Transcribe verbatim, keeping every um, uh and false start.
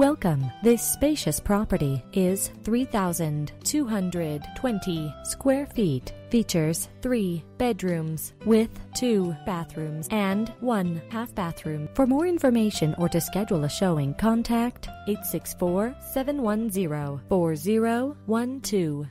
Welcome. This spacious property is three thousand two hundred twenty square feet. Features three bedrooms with two bathrooms and one half bathroom. For more information or to schedule a showing, contact eight six four, seven one zero, four zero one two.